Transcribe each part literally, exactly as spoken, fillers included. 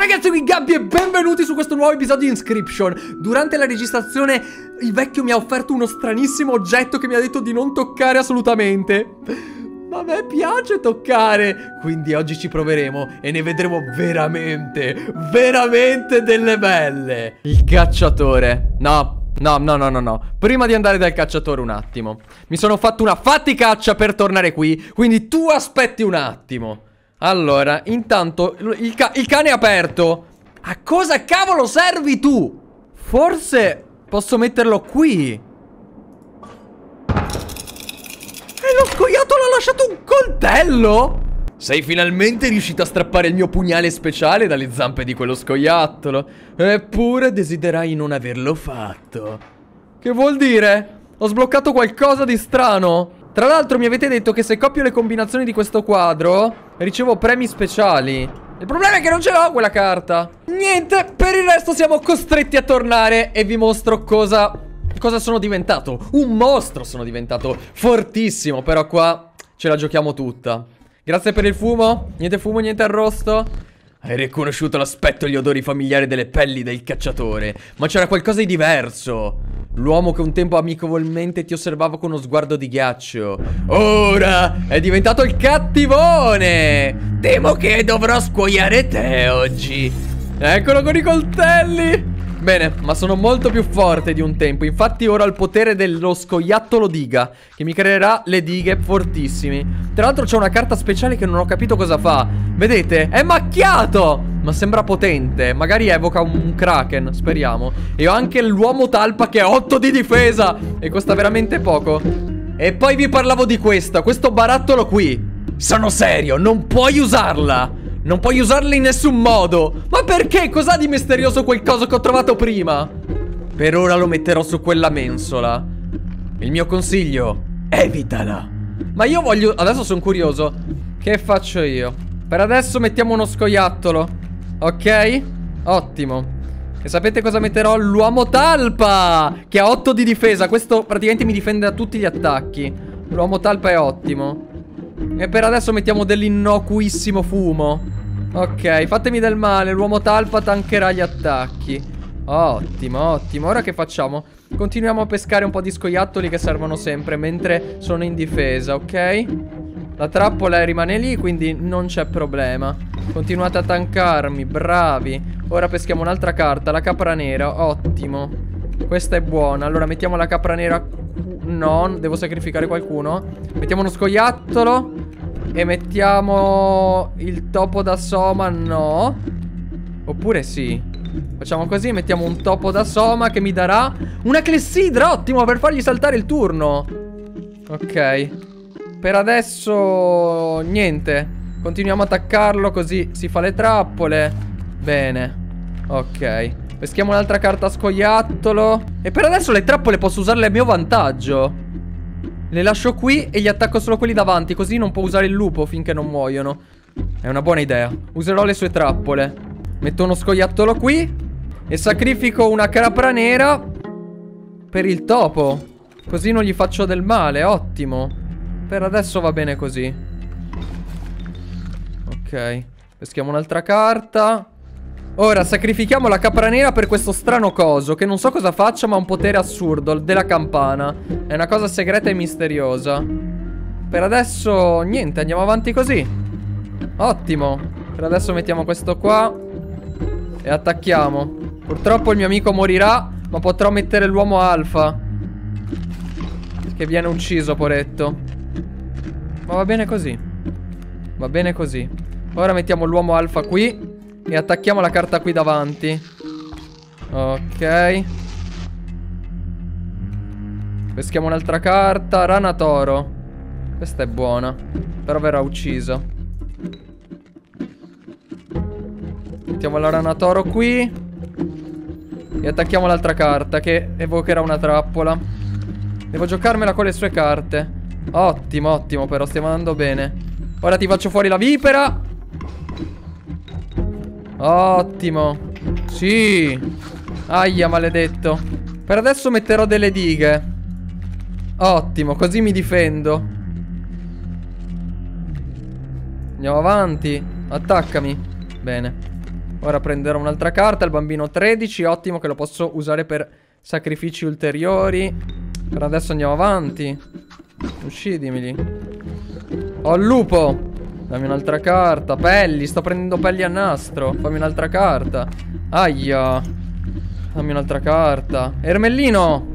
ragazzi, qui Gabby e benvenuti su questo nuovo episodio di Inscryption. Durante la registrazione il vecchio mi ha offerto uno stranissimo oggetto che mi ha detto di non toccare assolutamente. Ma a me piace toccare, quindi oggi ci proveremo e ne vedremo veramente, veramente delle belle. Il cacciatore. No, no, no, no, no, no. Prima di andare dal cacciatore un attimo. Mi sono fatto una faticaccia per tornare qui, quindi tu aspetti un attimo. Allora, intanto il, ca il cane è aperto. A cosa cavolo servi tu? Forse posso metterlo qui. E lo scoiattolo ha lasciato un coltello? Sei finalmente riuscita a strappare il mio pugnale speciale dalle zampe di quello scoiattolo. Eppure desiderai non averlo fatto. Che vuol dire? Ho sbloccato qualcosa di strano. Tra l'altro mi avete detto che se copio le combinazioni di questo quadro ricevo premi speciali. Il problema è che non ce l'ho quella carta. Niente, per il resto siamo costretti a tornare e vi mostro cosa, cosa sono diventato. Un mostro sono diventato, fortissimo. Però qua ce la giochiamo tutta. Grazie per il fumo. Niente fumo, niente arrosto. Hai riconosciuto l'aspetto e gli odori familiari delle pelli del cacciatore, ma c'era qualcosa di diverso. L'uomo che un tempo amichevolmente ti osservava con uno sguardo di ghiaccio ora è diventato il cattivone. Temo che dovrò scuoiare te oggi. Eccolo con i coltelli. Bene, ma sono molto più forte di un tempo. Infatti ora ho il potere dello scoiattolo diga, che mi creerà le dighe fortissimi. Tra l'altro c'è una carta speciale che non ho capito cosa fa. Vedete? È macchiato! Ma sembra potente. Magari evoca un kraken, speriamo. E ho anche l'uomo talpa che ha otto di difesa e costa veramente poco. E poi vi parlavo di questa, questo barattolo qui. Sono serio, non puoi usarla. Non puoi usarla in nessun modo. Ma perché? Cos'ha di misterioso quel coso che ho trovato prima? Per ora lo metterò su quella mensola. Il mio consiglio, evitala. Ma io voglio... Adesso sono curioso. Che faccio io? Per adesso mettiamo uno scoiattolo. Ok? Ottimo. E sapete cosa metterò? L'uomo talpa, che ha otto di difesa. Questo praticamente mi difende da tutti gli attacchi. L'uomo talpa è ottimo. E per adesso mettiamo dell'innocuissimo fumo. Ok, fatemi del male. L'uomo talpa tankerà gli attacchi. Ottimo, ottimo. Ora che facciamo? Continuiamo a pescare un po' di scoiattoli che servono sempre mentre sono in difesa, ok? La trappola rimane lì, quindi non c'è problema. Continuate a tankarmi, bravi. Ora peschiamo un'altra carta, la capra nera. Ottimo. Questa è buona. Allora mettiamo la capra nera. No, devo sacrificare qualcuno. Mettiamo uno scoiattolo. E mettiamo il topo da soma, no. Oppure sì. Facciamo così, mettiamo un topo da soma che mi darà una clessidra, ottimo, per fargli saltare il turno. Ok. Per adesso niente. Continuiamo a attaccarlo così si fa le trappole. Bene. Ok. Peschiamo un'altra carta scoiattolo. E per adesso le trappole posso usarle a mio vantaggio. Le lascio qui e gli attacco solo quelli davanti, così non può usare il lupo finché non muoiono. È una buona idea. Userò le sue trappole. Metto uno scoiattolo qui e sacrifico una capra nera per il topo, così non gli faccio del male, ottimo. Per adesso va bene così. Ok. Peschiamo un'altra carta. Ora sacrifichiamo la capra nera per questo strano coso che non so cosa faccia, ma ha un potere assurdo della campana. È una cosa segreta e misteriosa. Per adesso niente, andiamo avanti così. Ottimo. Per adesso mettiamo questo qua e attacchiamo. Purtroppo il mio amico morirà, ma potrò mettere l'uomo alfa, che viene ucciso, poretto. Ma va bene così. Va bene così. Ora mettiamo l'uomo alfa qui e attacchiamo la carta qui davanti. Ok. Peschiamo un'altra carta. Rana toro. Questa è buona, però verrà ucciso. Mettiamo la rana toro qui e attacchiamo l'altra carta, che evocherà una trappola. Devo giocarmela con le sue carte. Ottimo, ottimo, però stiamo andando bene. Ora ti faccio fuori la vipera. Ottimo. Sì. Aia, maledetto. Per adesso metterò delle dighe. Ottimo, così mi difendo. Andiamo avanti. Attaccami. Bene. Ora prenderò un'altra carta, il bambino tredici, ottimo, che lo posso usare per sacrifici ulteriori. Per adesso andiamo avanti. Uccidimeli. Ho il lupo. Dammi un'altra carta. Pelli, sto prendendo pelli a nastro. Fammi un'altra carta. Aia. Dammi un'altra carta. Ermellino.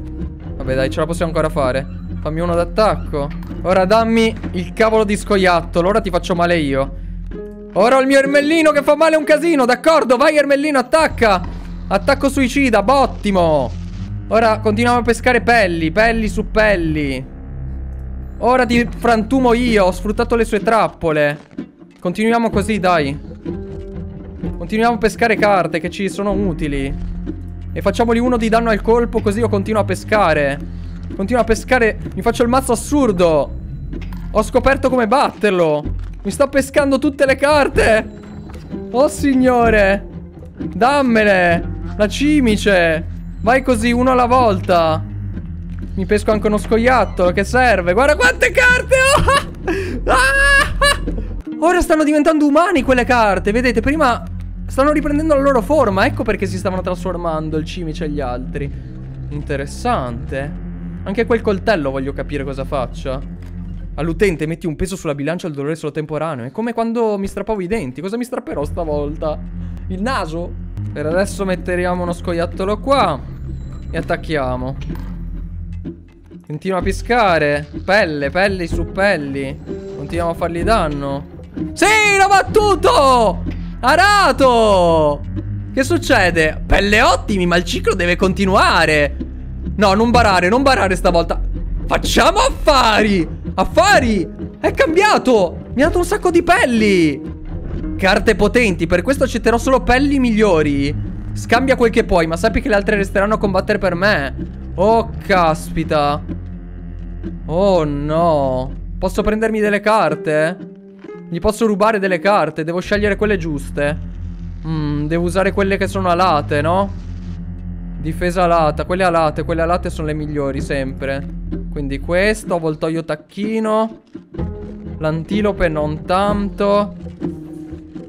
Vabbè dai, ce la possiamo ancora fare. Fammi uno d'attacco. Ora dammi il cavolo di scoiattolo. Ora ti faccio male io. Ora ho il mio ermellino che fa male un casino. D'accordo, vai ermellino, attacca. Attacco suicida, ottimo. Ora continuiamo a pescare pelli. Pelli su pelli. Ora ti frantumo io. Ho sfruttato le sue trappole. Continuiamo così, dai. Continuiamo a pescare carte che ci sono utili. E facciamoli uno di danno al colpo, così io continuo a pescare. Continuo a pescare. Mi faccio il mazzo assurdo. Ho scoperto come batterlo. Mi sto pescando tutte le carte. Oh signore, dammele. La cimice. Vai così, uno alla volta. Mi pesco anche uno scoiattolo che serve. Guarda quante carte ho! Ah! Ora stanno diventando umani quelle carte. Vedete, prima stanno riprendendo la loro forma. Ecco perché si stavano trasformando il cimice e gli altri. Interessante. Anche quel coltello voglio capire cosa faccia. All'utente metti un peso sulla bilancia, il dolore è solo temporaneo. È come quando mi strappavo i denti. Cosa mi strapperò stavolta? Il naso? Per adesso metteremo uno scoiattolo qua e attacchiamo. Continua a pescare. Pelle, pelli su pelli. Continuiamo a fargli danno. Sì, l'ho battuto! Arato! Che succede? Pelle ottimi, ma il ciclo deve continuare. No, non barare, non barare stavolta. Facciamo affari! Affari! È cambiato! Mi ha dato un sacco di pelli! Carte potenti, per questo accetterò solo pelli migliori. Scambia quel che puoi, ma sappi che le altre resteranno a combattere per me. Oh, caspita. Oh, no. Posso prendermi delle carte? Gli posso rubare delle carte. Devo scegliere quelle giuste. mm, Devo usare quelle che sono alate, no? Difesa alata. Quelle alate, quelle alate sono le migliori sempre. Quindi questo, voltoio tacchino. L'antilope non tanto.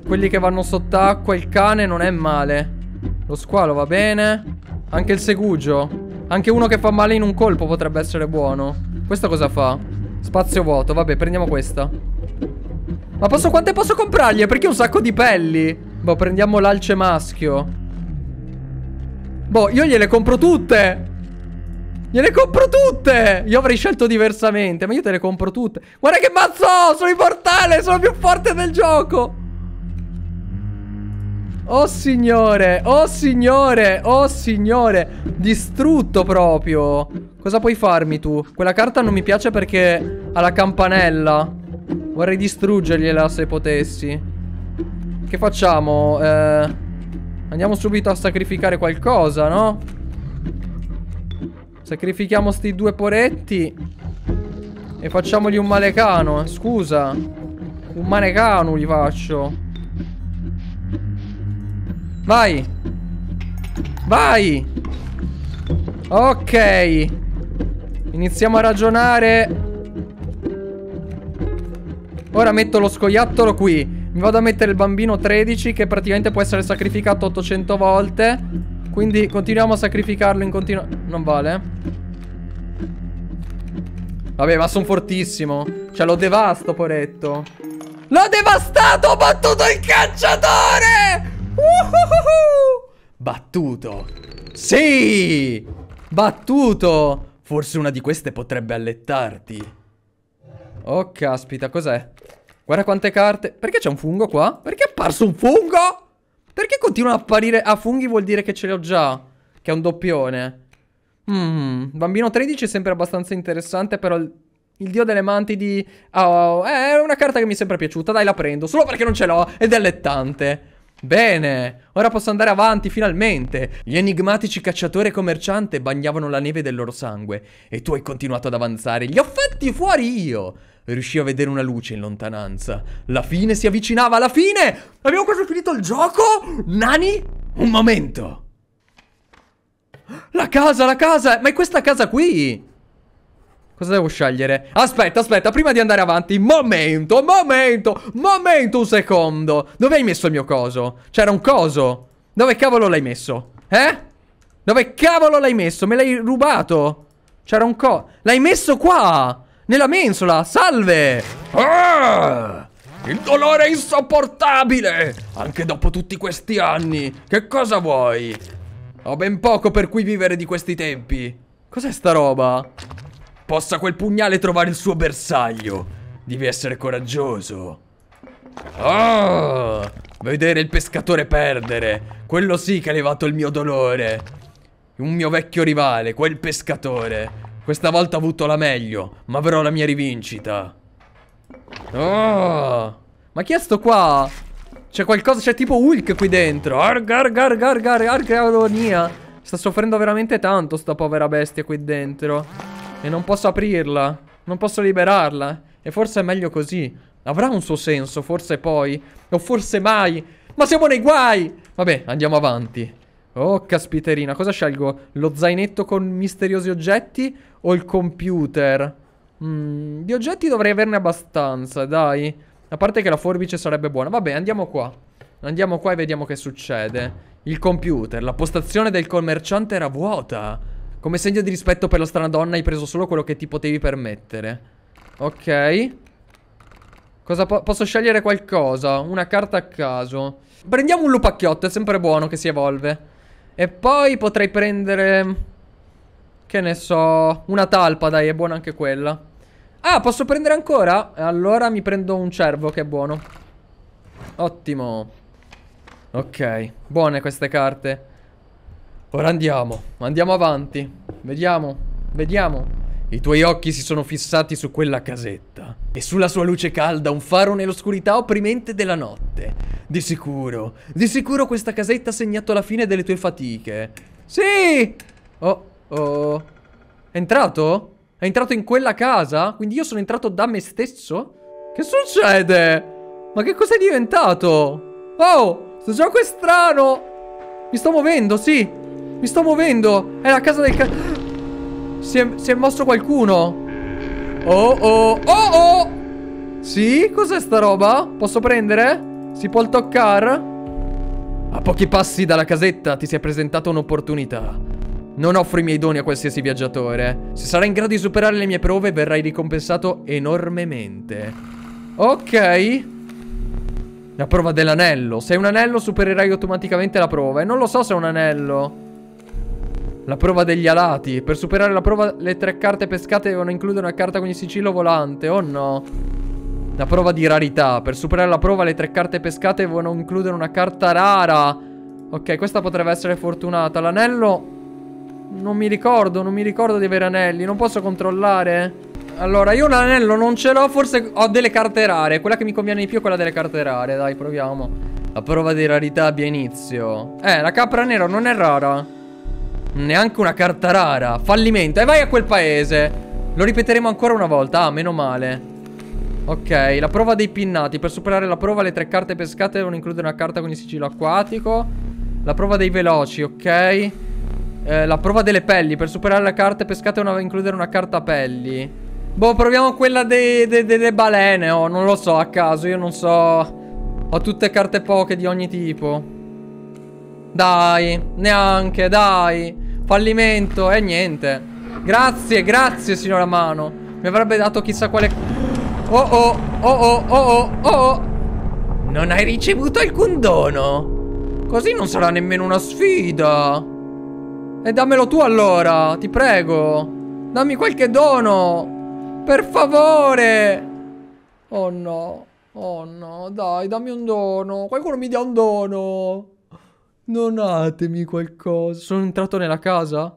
Quelli che vanno sott'acqua. Il cane non è male. Lo squalo va bene. Anche il segugio. Anche uno che fa male in un colpo potrebbe essere buono. Questa cosa fa? Spazio vuoto, vabbè, prendiamo questa. Ma posso, quante posso comprargli? Perché un sacco di pelli. Boh, prendiamo l'alce maschio. Boh, io gliele compro tutte. Gliele compro tutte. Io avrei scelto diversamente, ma io te le compro tutte. Guarda che mazzo ho, sono immortale, sono più forte del gioco. Oh signore, oh signore, oh signore. Distrutto proprio. Cosa puoi farmi tu? Quella carta non mi piace perché ha la campanella. Vorrei distruggergliela se potessi. Che facciamo? Eh, andiamo subito a sacrificare qualcosa, no? Sacrifichiamo sti due poretti e facciamogli un malecano. Scusa, un malecano gli faccio. Vai. Vai. Ok. Iniziamo a ragionare. Ora metto lo scoiattolo qui. Mi vado a mettere il bambino tredici, che praticamente può essere sacrificato ottocento volte. Quindi continuiamo a sacrificarlo in continuo. Non vale. Vabbè, ma sono fortissimo. Cioè lo devasto, poretto. L'ho devastato, ho battuto il cacciatore. Uhuhuhu! Battuto. Sì! Battuto. Forse una di queste potrebbe allettarti. Oh caspita, cos'è? Guarda quante carte. Perché c'è un fungo qua? Perché è apparso un fungo? Perché continuano a apparire? Ah, funghi vuol dire che ce li ho già. Che è un doppione. mm, Bambino tredici è sempre abbastanza interessante. Però il, il dio delle mantidi oh, è una carta che mi è sempre piaciuta. Dai, la prendo. Solo perché non ce l'ho ed è allettante. Bene, ora posso andare avanti finalmente. Gli enigmatici cacciatore e commerciante bagnavano la neve del loro sangue. E tu hai continuato ad avanzare. Li ho fatti fuori io. Riuscii a vedere una luce in lontananza. La fine si avvicinava, la fine. Abbiamo quasi finito il gioco. Nani, un momento. La casa, la casa. Ma è questa casa qui. Cosa devo scegliere? Aspetta, aspetta, prima di andare avanti. Momento, momento, momento, un secondo. Dove hai messo il mio coso? C'era un coso. Dove cavolo l'hai messo? Eh? Dove cavolo l'hai messo? Me l'hai rubato. C'era un coso. L'hai messo qua, nella mensola. Salve. Ah! Il dolore è insopportabile, anche dopo tutti questi anni. Che cosa vuoi? Ho ben poco per cui vivere di questi tempi. Cos'è sta roba? Possa quel pugnale trovare il suo bersaglio. Devi essere coraggioso. Ah! Vedere il pescatore perdere, quello sì che ha levato il mio dolore. Un mio vecchio rivale, quel pescatore. Questa volta ho avuto la meglio, ma avrò la mia rivincita. Oh, ma chi è sto qua? C'è qualcosa, c'è tipo Hulk qui dentro. Arga, arga, arga, arga, arga, agonia. Sta soffrendo veramente tanto sta povera bestia qui dentro. E non posso aprirla, non posso liberarla. E forse è meglio così. Avrà un suo senso, forse poi. O forse mai. Ma siamo nei guai. Vabbè, andiamo avanti. Oh, caspiterina, cosa scelgo? Lo zainetto con misteriosi oggetti o il computer? Mm, di oggetti dovrei averne abbastanza, dai. A parte che la forbice sarebbe buona. Vabbè, andiamo qua. Andiamo qua e vediamo che succede. Il computer, la postazione del commerciante era vuota. Come segno di rispetto per la strana donna hai preso solo quello che ti potevi permettere. Ok. Cosa po- posso scegliere qualcosa? Una carta a caso. Prendiamo un lupacchiotto, è sempre buono che si evolve. E poi potrei prendere... che ne so... una talpa, dai, è buona anche quella. Ah, posso prendere ancora? Allora mi prendo un cervo, che è buono. Ottimo. Ok, buone queste carte. Ora andiamo. Andiamo avanti. Vediamo, vediamo. I tuoi occhi si sono fissati su quella casetta. E sulla sua luce calda un faro nell'oscurità opprimente della notte. Di sicuro, di sicuro questa casetta ha segnato la fine delle tue fatiche. Sì! Oh... Oh, è entrato? È entrato in quella casa? Quindi io sono entrato da me stesso? Che succede? Ma che cos'è diventato? Oh, sto gioco è strano. Mi sto muovendo, sì. Mi sto muovendo. È la casa del ca... Si è, si è mosso qualcuno. Oh, oh, oh, oh. Sì? Cos'è sta roba? Posso prendere? Si può toccare? A pochi passi dalla casetta ti si è presentata un'opportunità. Non offro i miei doni a qualsiasi viaggiatore. Se sarai in grado di superare le mie prove, verrai ricompensato enormemente. Ok. La prova dell'anello. Se è un anello, supererai automaticamente la prova. E non lo so se è un anello. La prova degli alati. Per superare la prova, le tre carte pescate devono includere una carta con il sigillo volante. Oh no. La prova di rarità. Per superare la prova, le tre carte pescate devono includere una carta rara. Ok, questa potrebbe essere fortunata. L'anello... non mi ricordo, non mi ricordo di avere anelli. Non posso controllare. Allora, io un anello non ce l'ho. Forse ho delle carte rare. Quella che mi conviene di più è quella delle carte rare. Dai, proviamo. La prova di rarità abbia inizio. Eh, la capra nera non è rara. Neanche una carta rara. Fallimento. E vai a quel paese. Lo ripeteremo ancora una volta. Ah, meno male. Ok, la prova dei pinnati. Per superare la prova, le tre carte pescate devono includere una carta con il sigillo acquatico. La prova dei veloci, ok. Eh, la prova delle pelli. Per superare la carta pescate una, includere una carta pelli. Boh, proviamo quella delle de, de, de balene. Oh, non lo so, a caso. Io non so. Ho tutte carte poche di ogni tipo. Dai. Neanche, dai. Fallimento. E eh, niente. Grazie, grazie signora Mano. Mi avrebbe dato chissà quale. Oh oh, oh oh, oh oh, oh. Non hai ricevuto alcun dono. Così non sarà nemmeno una sfida. E dammelo tu allora, ti prego. Dammi qualche dono, per favore. Oh no, oh no, dai, dammi un dono. Qualcuno mi dia un dono. Donatemi qualcosa. Sono entrato nella casa?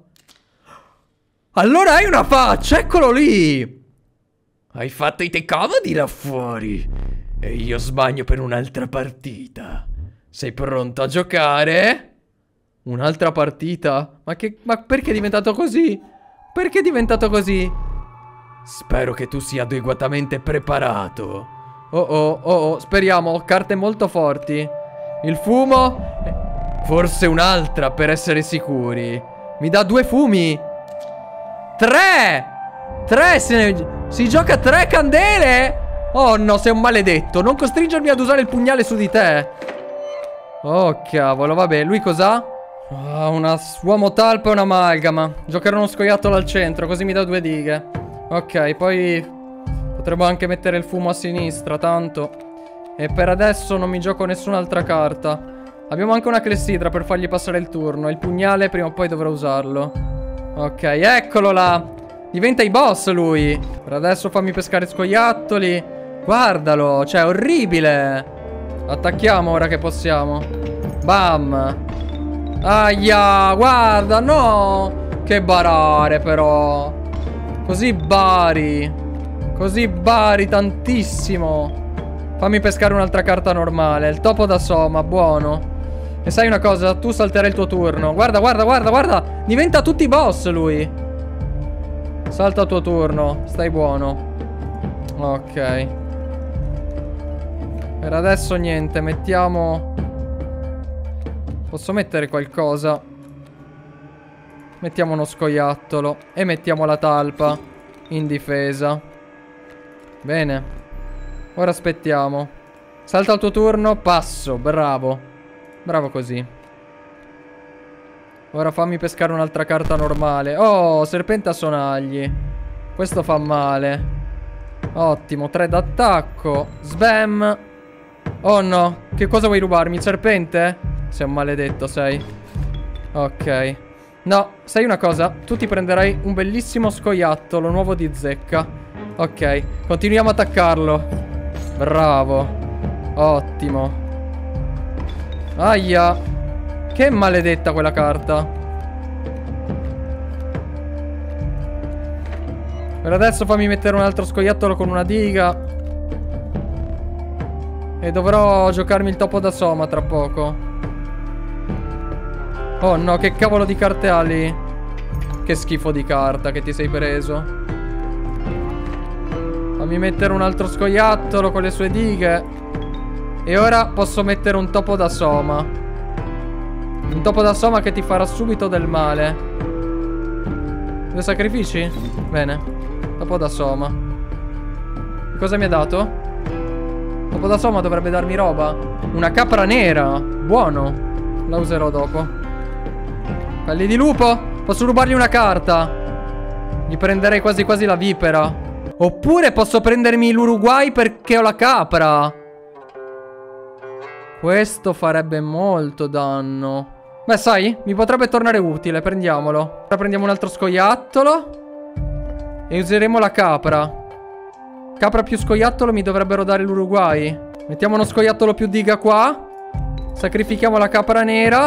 Allora hai una faccia, eccolo lì. Hai fatto i te comodi là fuori. E io sbagno per un'altra partita. Sei pronto a giocare? Un'altra partita? Ma che... ma perché è diventato così? Perché è diventato così? Spero che tu sia adeguatamente preparato. Oh oh oh oh. Speriamo. Ho carte molto forti. Il fumo. Forse un'altra per essere sicuri. Mi dà due fumi. Tre. Tre se ne... Si gioca tre candele? Oh no, sei un maledetto. Non costringermi ad usare il pugnale su di te. Oh cavolo, vabbè. Lui cos'ha? Oh, una uomo talpa e un'amalgama. Giocherò uno scoiattolo al centro, così mi dà due dighe. Ok, poi potremmo anche mettere il fumo a sinistra, tanto. E per adesso non mi gioco nessun'altra carta. Abbiamo anche una clessidra per fargli passare il turno. Il pugnale prima o poi dovrò usarlo. Ok, eccolo là. Diventa i boss lui. Per adesso fammi pescare scoiattoli. Guardalo, cioè è orribile. Attacchiamo ora che possiamo. Bam. Aia, guarda, no. Che barare però. Così bari. Così bari tantissimo. Fammi pescare un'altra carta normale. Il topo da soma, buono. E sai una cosa, tu salterai il tuo turno. Guarda, guarda, guarda, guarda. Diventa tutti i boss lui. Salta il tuo turno, stai buono. Ok. Per adesso niente, mettiamo... Posso mettere qualcosa? Mettiamo uno scoiattolo. E mettiamo la talpa in difesa. Bene. Ora aspettiamo. Salta il tuo turno, passo, bravo. Bravo così. Ora fammi pescare un'altra carta normale. Oh, serpente a sonagli. Questo fa male. Ottimo, tre d'attacco. Sbam. Oh no, che cosa vuoi rubarmi? Il serpente? Sei un maledetto, sei. Ok. No, sai una cosa? Tu ti prenderai un bellissimo scoiattolo nuovo di zecca. Ok, continuiamo a attaccarlo. Bravo. Ottimo. Aia. Che maledetta quella carta. Per adesso fammi mettere un altro scoiattolo con una diga. E dovrò giocarmi il topo da soma tra poco. Oh no, che cavolo di carte ha lì. Che schifo di carta che ti sei preso. Fammi mettere un altro scoiattolo con le sue dighe. E ora posso mettere un topo da soma. Un topo da soma che ti farà subito del male. Due sacrifici? Bene. Topo da soma. Cosa mi ha dato? Topo da soma dovrebbe darmi roba. Una capra nera. Buono. La userò dopo. Pelli di lupo. Posso rubargli una carta. Gli prenderei quasi quasi la vipera. Oppure posso prendermi l'Uruguay perché ho la capra. Questo farebbe molto danno. Beh, sai, mi potrebbe tornare utile. Prendiamolo. Ora prendiamo un altro scoiattolo. E useremo la capra. Capra più scoiattolo mi dovrebbero dare l'Uruguay. Mettiamo uno scoiattolo più diga qua. Sacrifichiamo la capra nera.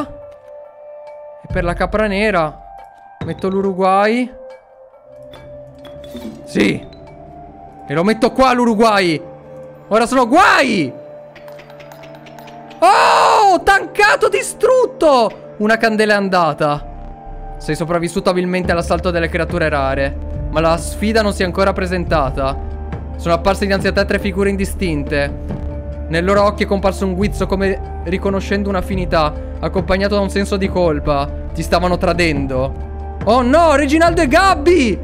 E per la capra nera metto l'Uruguay. Sì. E lo metto qua l'Uruguay. Ora sono guai. Oh, tancato, distrutto. Una candela è andata. Sei sopravvissuto abilmente all'assalto delle creature rare, ma la sfida non si è ancora presentata. Sono apparse dinanzi a te tre figure indistinte. Nel loro occhio è comparso un guizzo, come riconoscendo un'affinità, accompagnato da un senso di colpa. Ti stavano tradendo. Oh no, Reginaldo e Gabby!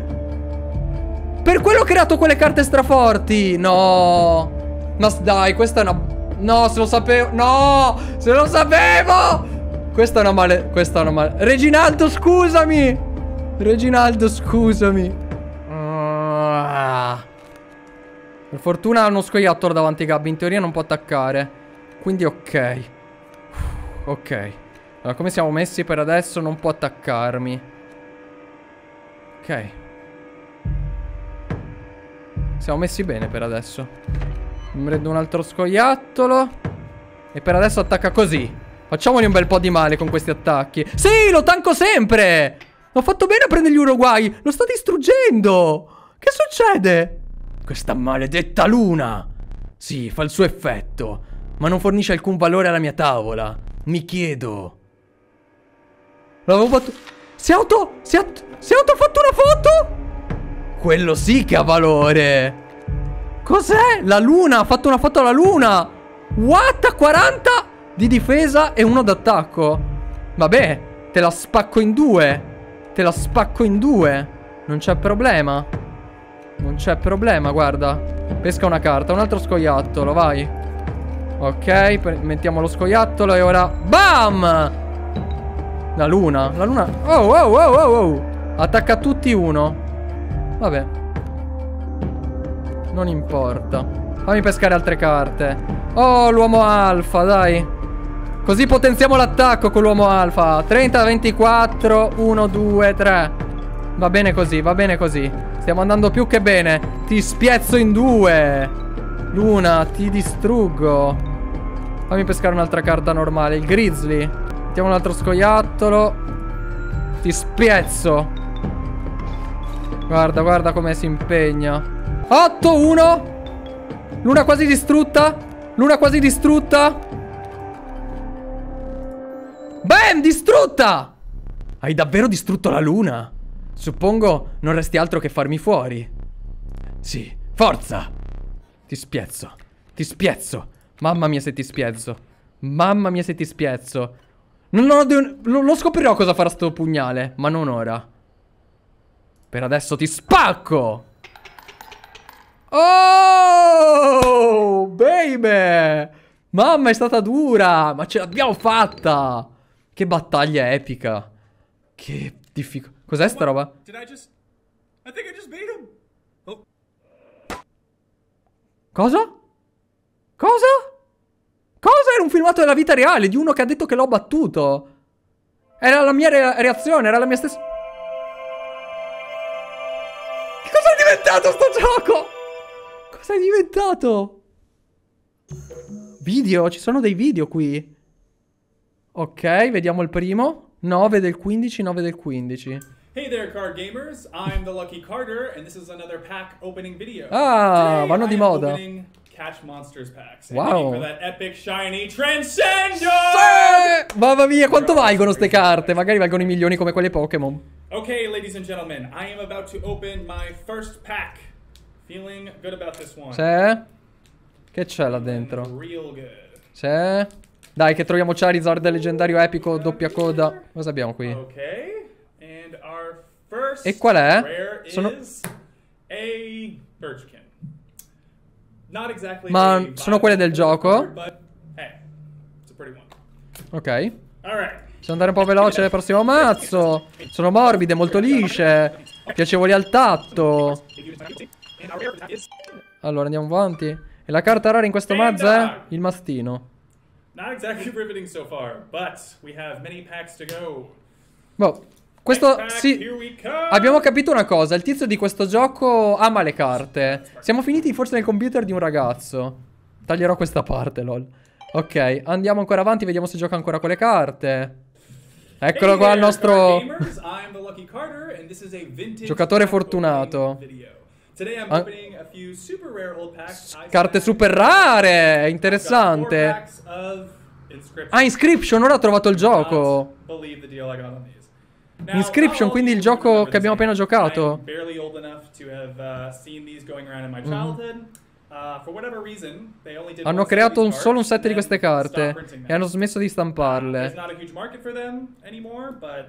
Per quello ho creato quelle carte straforti. No. Ma dai, questa è una... No, se lo sapevo. No, se lo sapevo. Questa è una male... Questa è una male... Reginaldo, scusami. Reginaldo, scusami. Per fortuna ha uno scoiattolo davanti a Gabby. In teoria non può attaccare. Quindi ok. Ok. Allora, come siamo messi per adesso? Non può attaccarmi. Ok. Siamo messi bene per adesso. Mi prendo un altro scoiattolo. E per adesso attacca così. Facciamogli un bel po' di male con questi attacchi. Sì, lo tanco sempre. Ho fatto bene a prendere gli Uruguay. Lo sta distruggendo. Che succede? Questa maledetta luna. Sì, fa il suo effetto, ma non fornisce alcun valore alla mia tavola. Mi chiedo. L'avevo fatto. Si è auto. Si è, si è autofatto una foto? Quello sì che ha valore. Cos'è? La luna. Ha fatto una foto alla luna. What? quaranta di difesa e uno d'attacco. Vabbè, te la spacco in due. Te la spacco in due. Non c'è problema. Non c'è problema, guarda. Pesca una carta, un altro scoiattolo, vai. Ok, mettiamo lo scoiattolo e ora... Bam! La luna, la luna... Oh, oh, oh, oh, oh! Attacca tutti uno. Vabbè. Non importa. Fammi pescare altre carte. Oh, l'uomo alfa, dai. Così potenziamo l'attacco con l'uomo alfa. Trenta, ventiquattro, uno, due, tre. Va bene così, va bene così. Stiamo andando più che bene. Ti spiezzo in due. Luna, ti distruggo. Fammi pescare un'altra carta normale. Il grizzly. Mettiamo un altro scoiattolo. Ti spiezzo. Guarda, guarda come si impegna. Otto, uno. Luna quasi distrutta. Luna quasi distrutta. Bam, distrutta! Hai davvero distrutto la luna? Suppongo non resti altro che farmi fuori. Sì, forza! Ti spiezzo, ti spiezzo. Mamma mia se ti spiezzo. Mamma mia se ti spiezzo. Non ho de... Lo scoprirò cosa farà sto pugnale, ma non ora. Per adesso ti spacco! Oh, baby! Mamma, è stata dura, ma ce l'abbiamo fatta! Che battaglia epica. Che difficoltà. Cos'è sta roba? Cosa? Cosa? Cosa? Era un filmato della vita reale di uno che ha detto che l'ho battuto. Era la mia re reazione, era la mia stessa... Che cosa è diventato sto gioco? Cosa è diventato? Video? Ci sono dei video qui. Ok, vediamo il primo. Nove del quindici, nove del quindici. Hey there card gamers, I'm the Lucky Carter and this is another pack opening video. Ah, vanno di moda. Catch Monsters packs. Wow. For that epic shiny transcender. Mamma mia, quanto valgono ste carte? Magari valgono i milioni come quelle Pokémon. Ok, ladies and gentlemen, I am about to open my first pack. Feeling good about this one. C'è? Che c'è là dentro? C'è? Dai che troviamo Charizard leggendario epico doppia coda. Cosa abbiamo qui? Okay. And our first e qual è? Sono... Not exactly ma sono quelle del gioco. But... Hey, it's a pretty one. Ok. Right. Possiamo andare un po' veloce al prossimo mazzo. Sono morbide, molto lisce, piacevoli al tatto. Allora andiamo avanti. E la carta rara in questo mazzo è il mastino. Not exactly riveting so far, but we have many packs to go. Boh, questo pack, sì. Abbiamo capito una cosa, il tizio di questo gioco ama le carte. Siamo finiti forse nel computer di un ragazzo. Taglierò questa parte, lol. Ok, andiamo ancora avanti, vediamo se gioca ancora con le carte. Eccolo qua il nostro giocatore fortunato. Ah. Carte super rare, interessante. Ah, Inscryption, ora ho trovato il gioco. Inscryption, quindi il gioco che abbiamo appena giocato. Mm. Hanno creato solo un set di queste carte e hanno smesso di stamparle.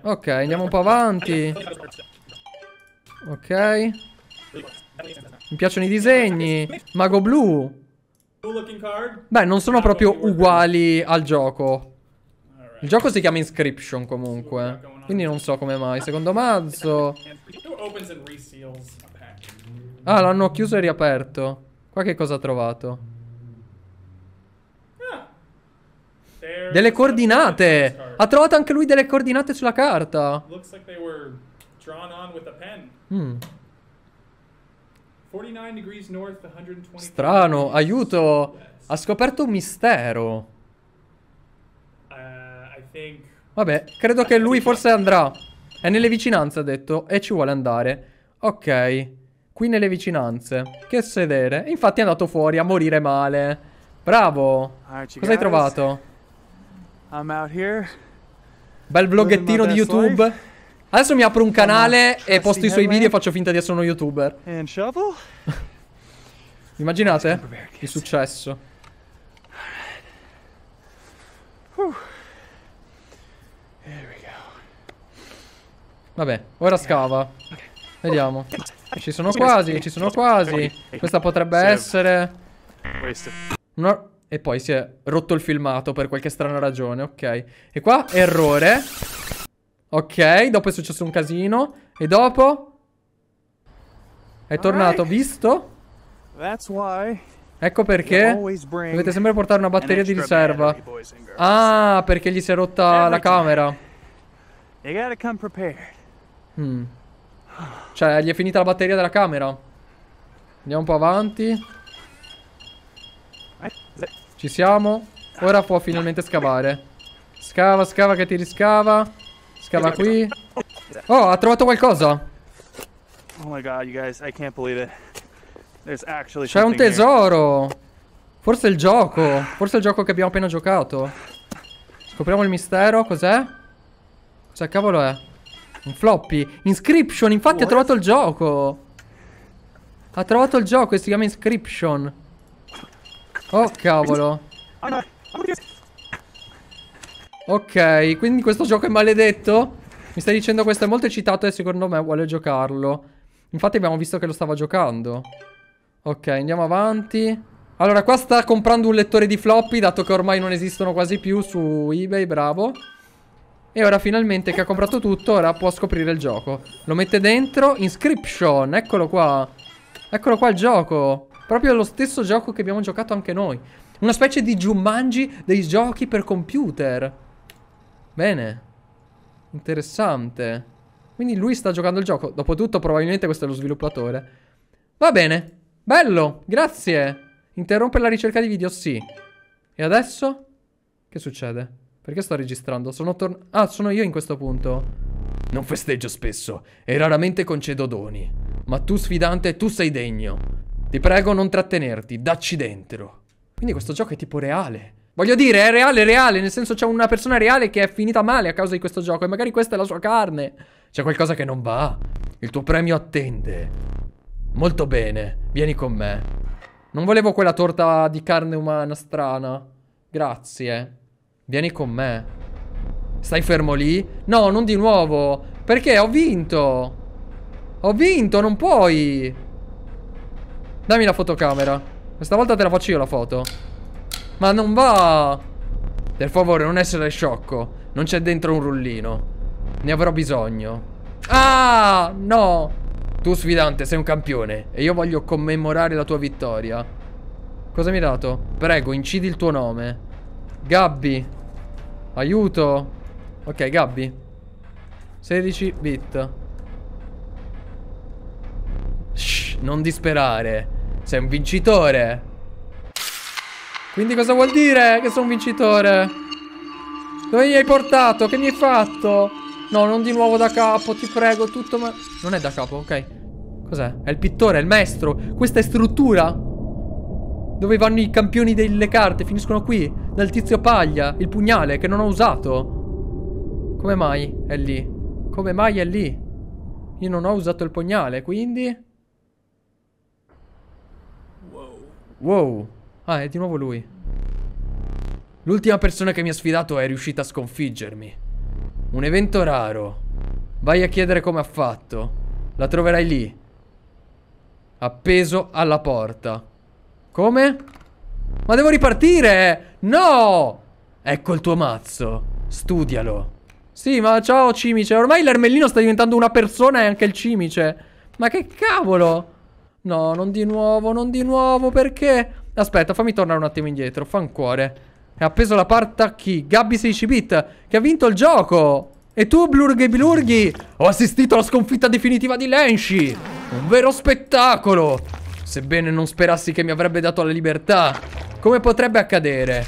Ok, andiamo un po' avanti. Ok. Mi piacciono i disegni. Mago blu. Beh, non sono proprio uguali al gioco. Il gioco si chiama Inscryption comunque, quindi non so come mai. Secondo mazzo. Ah, l'hanno chiuso e riaperto. Qua che cosa ha trovato? Delle coordinate. Ha trovato anche lui delle coordinate sulla carta. Mm. Strano, aiuto. Ha scoperto un mistero. Vabbè, credo che lui forse andrà. È nelle vicinanze, ha detto. E ci vuole andare. Ok. Qui nelle vicinanze. Che sedere. Infatti è andato fuori a morire male. Bravo. Cosa hai trovato? Bel vloggettino di YouTube. Adesso mi apro un canale e posto i suoi video e faccio finta di essere uno youtuber. Immaginate il successo. Vabbè, ora scava. Vediamo. Ci sono quasi, ci sono quasi. Questa potrebbe essere. Questo. No. E poi si è rotto il filmato per qualche strana ragione, ok. E qua, errore. Ok, dopo è successo un casino. E dopo è tornato, visto? Ecco perché dovete sempre portare una batteria di riserva. Ah, perché gli si è rotta la camera. Mm. Cioè, gli è finita la batteria della camera. Andiamo un po' avanti. Ci siamo. Ora può finalmente scavare. Scava, scava che ti riscava. Scava qui. Oh, ha trovato qualcosa. C'è un tesoro. Forse il gioco. Forse il gioco che abbiamo appena giocato. Scopriamo il mistero. Cos'è? Cos'è cavolo è? Un floppy. Inscryption. Infatti ha trovato il gioco. Ha trovato il gioco e si chiama Inscryption. Oh cavolo. Ok, quindi questo gioco è maledetto. Mi stai dicendo, questo è molto eccitato e secondo me vuole giocarlo. Infatti abbiamo visto che lo stava giocando. Ok, andiamo avanti. Allora qua sta comprando un lettore di floppy, dato che ormai non esistono quasi più su eBay, bravo. E ora finalmente che ha comprato tutto, ora può scoprire il gioco. Lo mette dentro, Inscryption, eccolo qua. Eccolo qua il gioco. Proprio lo stesso gioco che abbiamo giocato anche noi. Una specie di Jumanji dei giochi per computer. Bene. Interessante. Quindi lui sta giocando il gioco. Dopotutto probabilmente questo è lo sviluppatore. Va bene. Bello. Grazie. Interrompere la ricerca di video, sì. E adesso? Che succede? Perché sto registrando? Sono tornato... Ah, sono io in questo punto. Non festeggio spesso e raramente concedo doni. Ma tu sfidante, tu sei degno. Ti prego non trattenerti, dacci dentro. Quindi questo gioco è tipo reale. Voglio dire, è reale, reale. Nel senso c'è una persona reale che è finita male a causa di questo gioco. E magari questa è la sua carne. C'è qualcosa che non va. Il tuo premio attende. Molto bene, vieni con me. Non volevo quella torta di carne umana strana. Grazie. Vieni con me. Stai fermo lì? No, non di nuovo. Perché ho vinto. Ho vinto, non puoi. Dammi la fotocamera. Questa volta te la faccio io la foto. Ma non va. Per favore non essere sciocco. Non c'è dentro un rullino. Ne avrò bisogno. Ah no. Tu sfidante sei un campione e io voglio commemorare la tua vittoria. Cosa mi hai dato? Prego incidi il tuo nome. Gabby. Aiuto. Ok Gabby sedici bit. Shh, non disperare. Sei un vincitore. Quindi cosa vuol dire che sono un vincitore? Dove mi hai portato? Che mi hai fatto? No, non di nuovo da capo, ti prego, tutto ma... Non è da capo, ok. Cos'è? È il pittore, è il maestro. Questa è struttura. Dove vanno i campioni delle carte? Finiscono qui. Dal tizio paglia. Il pugnale che non ho usato. Come mai è lì? Come mai è lì? Io non ho usato il pugnale, quindi... Wow. Ah, è di nuovo lui. L'ultima persona che mi ha sfidato è riuscita a sconfiggermi. Un evento raro. Vai a chiedere come ha fatto. La troverai lì. Appeso alla porta. Come? Ma devo ripartire! No! Ecco il tuo mazzo. Studialo. Sì, ma ciao cimice. Ormai l'ermellino sta diventando una persona e anche il cimice. Ma che cavolo! No, non di nuovo, non di nuovo, perché? Aspetta, fammi tornare un attimo indietro, fa un cuore. È appeso la parte a chi? Gabby sedici bit, che ha vinto il gioco. E tu, Blurghi Blurghi, ho assistito alla sconfitta definitiva di Lenshi. Un vero spettacolo. Sebbene non sperassi che mi avrebbe dato la libertà. Come potrebbe accadere?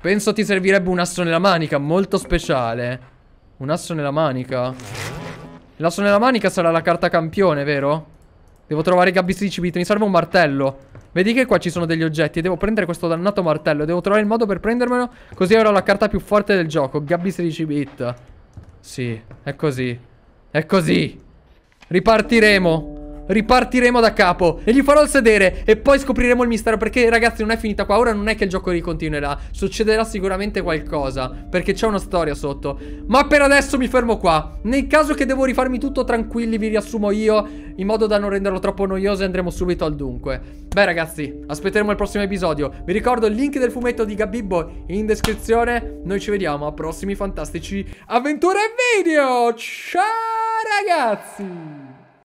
Penso ti servirebbe un asso nella manica, molto speciale. Un asso nella manica? L'asso nella manica sarà la carta campione, vero? Devo trovare Gabby sedici bit, mi serve un martello. Vedi che qua ci sono degli oggetti e devo prendere questo dannato martello. Devo trovare il modo per prendermelo, così avrò la carta più forte del gioco. Gabby sedici bit. Sì, è così. È così. Ripartiremo. ripartiremo da capo e gli farò il sedere e poi scopriremo il mistero, perché ragazzi non è finita qua. Ora non è che il gioco ricontinuerà, succederà sicuramente qualcosa, perché c'è una storia sotto. Ma per adesso mi fermo qua. Nel caso che devo rifarmi tutto, tranquilli, vi riassumo io in modo da non renderlo troppo noioso e andremo subito al dunque. Beh ragazzi, aspetteremo il prossimo episodio. Vi ricordo il link del fumetto di Gabibbo in descrizione. Noi ci vediamo a prossimi fantastici avventure video. Ciao ragazzi!